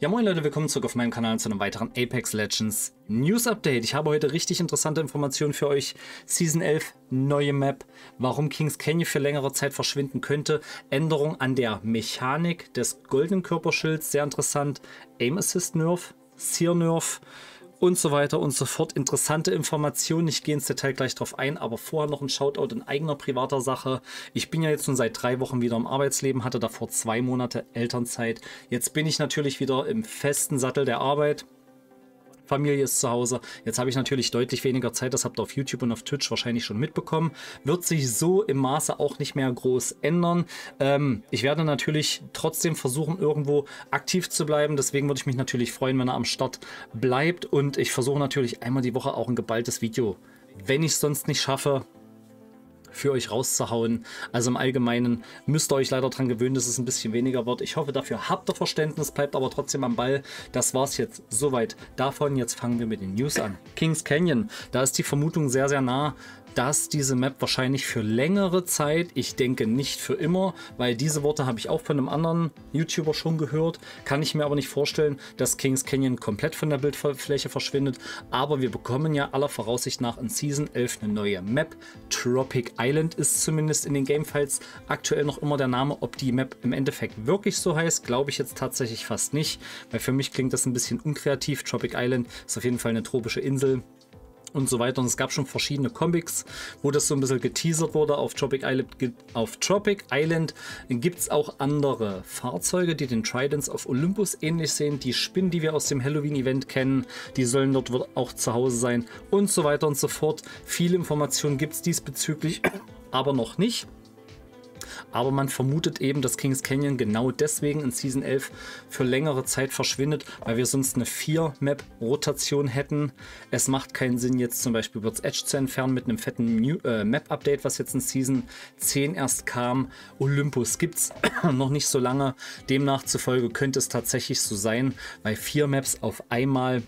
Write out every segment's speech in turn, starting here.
Ja moin Leute, willkommen zurück auf meinem Kanal zu einem weiteren Apex Legends News Update. Ich habe heute richtig interessante Informationen für euch. Season 11, neue Map, warum Kings Canyon für längere Zeit verschwinden könnte, Änderung an der Mechanik des goldenen Körperschilds, sehr interessant, Aim Assist Nerf, Seer Nerf und so weiter und so fort. Interessante Informationen, ich gehe ins Detail gleich drauf ein, aber vorher noch ein Shoutout in eigener privater Sache. Ich bin ja jetzt schon seit 3 Wochen wieder im Arbeitsleben, hatte davor 2 Monate Elternzeit. Jetzt bin ich natürlich wieder im festen Sattel der Arbeit. Familie ist zu Hause. Jetzt habe ich natürlich deutlich weniger Zeit, das habt ihr auf YouTube und auf Twitch wahrscheinlich schon mitbekommen. Wird sich so im Maße auch nicht mehr groß ändern. Ich werde natürlich trotzdem versuchen, irgendwo aktiv zu bleiben. Deswegen würde ich mich natürlich freuen, wenn ihr am Start bleibt. Und ich versuche natürlich einmal die Woche auch ein geballtes Video, wenn ich es sonst nicht schaffe, für euch rauszuhauen. Also im Allgemeinen müsst ihr euch leider daran gewöhnen, dass es ein bisschen weniger wird. Ich hoffe, dafür habt ihr Verständnis, bleibt aber trotzdem am Ball. Das war es jetzt soweit davon. Jetzt fangen wir mit den News an. Kings Canyon, da ist die Vermutung sehr, sehr nah, dass diese Map wahrscheinlich für längere Zeit, ich denke nicht für immer, weil diese Worte habe ich auch von einem anderen YouTuber schon gehört, kann ich mir aber nicht vorstellen, dass Kings Canyon komplett von der Bildfläche verschwindet, aber wir bekommen ja aller Voraussicht nach in Season 11 eine neue Map. Tropic Island ist zumindest in den Gamefiles aktuell noch immer der Name. Ob die Map im Endeffekt wirklich so heißt, glaube ich jetzt tatsächlich fast nicht, weil für mich klingt das ein bisschen unkreativ. Tropic Island ist auf jeden Fall eine tropische Insel und so weiter. Und es gab schon verschiedene Comics, wo das so ein bisschen geteasert wurde. Auf Tropic Island gibt es auch andere Fahrzeuge, die den Tridents auf Olympus ähnlich sehen. Die Spinnen, die wir aus dem Halloween-Event kennen, die sollen dort auch zu Hause sein und so weiter und so fort. Viele Informationen gibt es diesbezüglich, aber noch nicht. Aber man vermutet eben, dass Kings Canyon genau deswegen in Season 11 für längere Zeit verschwindet, weil wir sonst eine 4-Map-Rotation hätten. Es macht keinen Sinn, jetzt zum Beispiel World's Edge zu entfernen mit einem fetten Map-Update, was jetzt in Season 10 erst kam. Olympus gibt es noch nicht so lange. Demnach zufolge könnte es tatsächlich so sein, weil 4 Maps auf einmal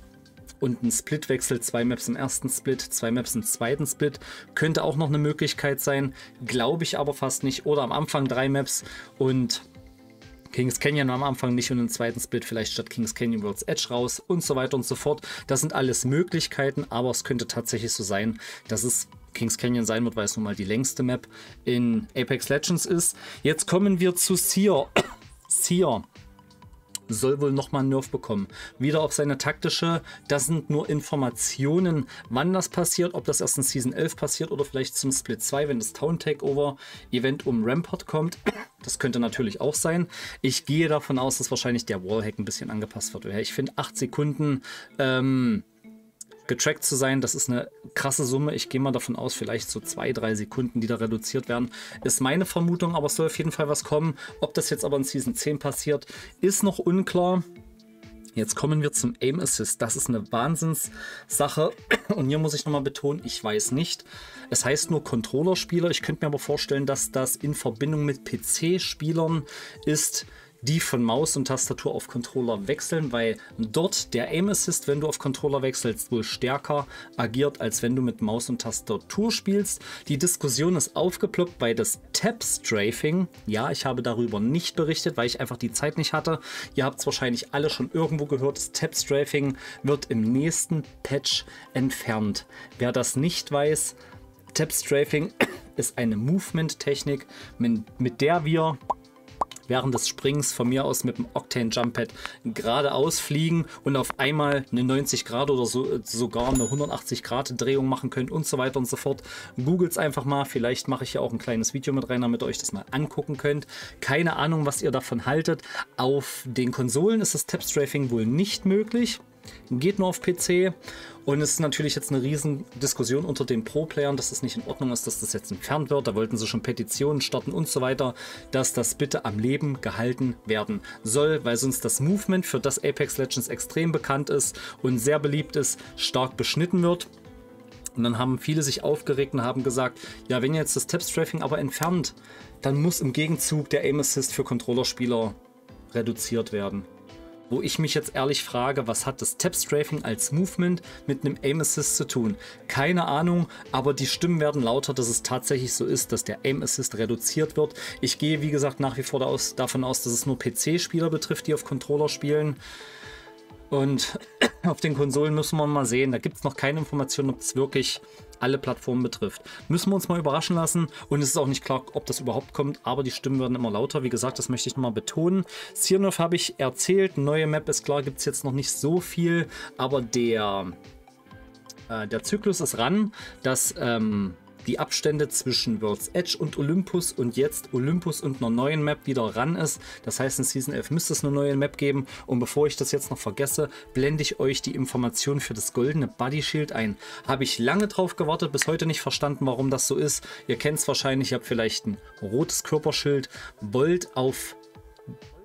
und ein Splitwechsel, 2 Maps im ersten Split, 2 Maps im zweiten Split, könnte auch noch eine Möglichkeit sein, glaube ich aber fast nicht. Oder am Anfang 3 Maps und Kings Canyon am Anfang nicht und im zweiten Split vielleicht statt Kings Canyon World's Edge raus und so weiter und so fort. Das sind alles Möglichkeiten, aber es könnte tatsächlich so sein, dass es Kings Canyon sein wird, weil es nun mal die längste Map in Apex Legends ist. Jetzt kommen wir zu Seer. Seer soll wohl nochmal einen Nerf bekommen. Wieder auf seine taktische, das sind nur Informationen, wann das passiert, ob das erst in Season 11 passiert oder vielleicht zum Split 2, wenn das Town Takeover Event um Rampart kommt. Das könnte natürlich auch sein. Ich gehe davon aus, dass wahrscheinlich der Wallhack ein bisschen angepasst wird. Ich finde 8 Sekunden getrackt zu sein, das ist eine krasse Summe. Ich gehe mal davon aus, vielleicht so 2-3 Sekunden, die da reduziert werden. Ist meine Vermutung, aber es soll auf jeden Fall was kommen. Ob das jetzt aber in Season 10 passiert, ist noch unklar. Jetzt kommen wir zum Aim Assist. Das ist eine Wahnsinnssache. Und hier muss ich nochmal betonen, ich weiß nicht. Es heißt nur Controller-Spieler. Ich könnte mir aber vorstellen, dass das in Verbindung mit PC-Spielern ist, die von Maus und Tastatur auf Controller wechseln, weil dort der Aim Assist, wenn du auf Controller wechselst, wohl stärker agiert, als wenn du mit Maus und Tastatur spielst. Die Diskussion ist aufgeploppt bei das Tap Strafing. Ja, ich habe darüber nicht berichtet, weil ich einfach die Zeit nicht hatte. Ihr habt es wahrscheinlich alle schon irgendwo gehört. Das Tap Strafing wird im nächsten Patch entfernt. Wer das nicht weiß, Tap Strafing ist eine Movement-Technik, mit der wir während des Springs von mir aus mit dem Octane Jump Pad geradeaus fliegen und auf einmal eine 90 Grad oder so, sogar eine 180 Grad Drehung machen könnt und so weiter und so fort. Googelt es einfach mal, vielleicht mache ich ja auch ein kleines Video mit rein, damit ihr euch das mal angucken könnt. Keine Ahnung, was ihr davon haltet. Auf den Konsolen ist das Tap Strafing wohl nicht möglich. Geht nur auf PC und es ist natürlich jetzt eine riesen Diskussion unter den Pro-Playern, dass das nicht in Ordnung ist, dass das jetzt entfernt wird. Da wollten sie schon Petitionen starten und so weiter, dass das bitte am Leben gehalten werden soll, weil sonst das Movement, für das Apex Legends extrem bekannt ist und sehr beliebt ist, stark beschnitten wird. Und dann haben viele sich aufgeregt und haben gesagt, ja, wenn ihr jetzt das Tap Strafing aber entfernt, dann muss im Gegenzug der Aim Assist für Controller-Spieler reduziert werden. Wo ich mich jetzt ehrlich frage, was hat das Tap Strafing als Movement mit einem Aim Assist zu tun? Keine Ahnung, aber die Stimmen werden lauter, dass es tatsächlich so ist, dass der Aim Assist reduziert wird. Ich gehe, wie gesagt, nach wie vor davon aus, dass es nur PC-Spieler betrifft, die auf Controller spielen. Und auf den Konsolen müssen wir mal sehen. Da gibt es noch keine Informationen, ob es wirklich alle Plattformen betrifft. Müssen wir uns mal überraschen lassen. Und es ist auch nicht klar, ob das überhaupt kommt. Aber die Stimmen werden immer lauter. Wie gesagt, das möchte ich nochmal betonen. SirNov habe ich erzählt. Neue Map ist klar, gibt es jetzt noch nicht so viel. Aber der Zyklus ist ran, dass die Abstände zwischen World's Edge und Olympus und jetzt Olympus und einer neuen Map wieder ran ist. Das heißt, in Season 11 müsste es eine neue Map geben. Und bevor ich das jetzt noch vergesse, blende ich euch die Information für das goldene Body Shield ein. Habe ich lange drauf gewartet, bis heute nicht verstanden, warum das so ist. Ihr kennt es wahrscheinlich, ihr habt vielleicht ein rotes Körperschild, wollt auf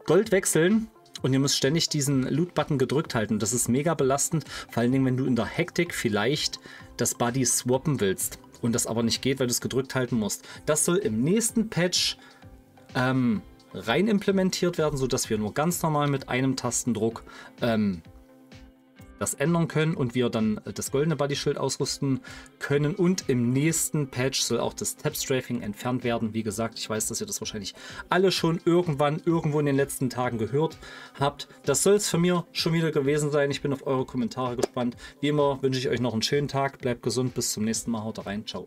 Gold wechseln. Und ihr müsst ständig diesen Loot-Button gedrückt halten. Das ist mega belastend, vor allen Dingen, wenn du in der Hektik vielleicht das Body swappen willst. Und das aber nicht geht, weil du es gedrückt halten musst. Das soll im nächsten Patch rein implementiert werden, sodass wir nur ganz normal mit einem Tastendruck das ändern können und wir dann das goldene Bodyschild ausrüsten können. Und im nächsten Patch soll auch das Tap Strafing entfernt werden. Wie gesagt, ich weiß, dass ihr das wahrscheinlich alle schon irgendwann, irgendwo in den letzten Tagen gehört habt. Das soll es von mir schon wieder gewesen sein. Ich bin auf eure Kommentare gespannt. Wie immer wünsche ich euch noch einen schönen Tag. Bleibt gesund. Bis zum nächsten Mal. Haut rein. Ciao.